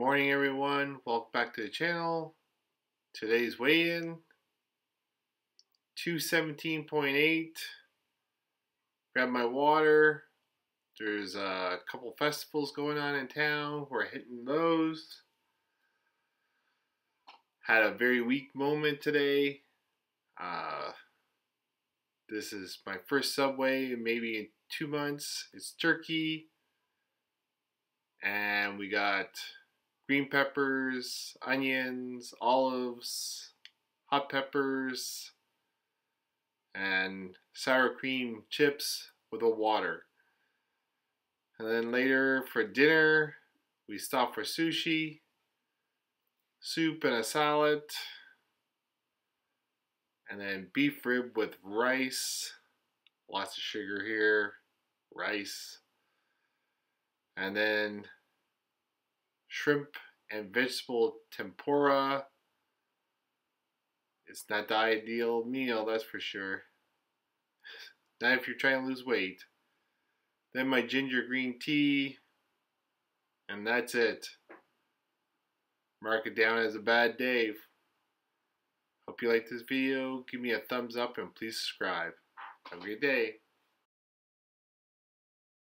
Morning everyone, welcome back to the channel. Today's weigh-in, 217.8. Grab my water. There's a couple festivals going on in town. We're hitting those. Had a very weak moment today. This is my first Subway maybe in 2 months. It's turkey. And we got green peppers, onions, olives, hot peppers, and sour cream chips with a water. And then later for dinner, we stopped for sushi, soup and a salad, and then beef rib with rice, lots of sugar here, rice, and then shrimp and vegetable tempura. It's not the ideal meal, that's for sure. Not if you're trying to lose weight. Then my ginger green tea. And that's it. Mark it down as a bad day. Hope you like this video. Give me a thumbs up and please subscribe. Have a good day.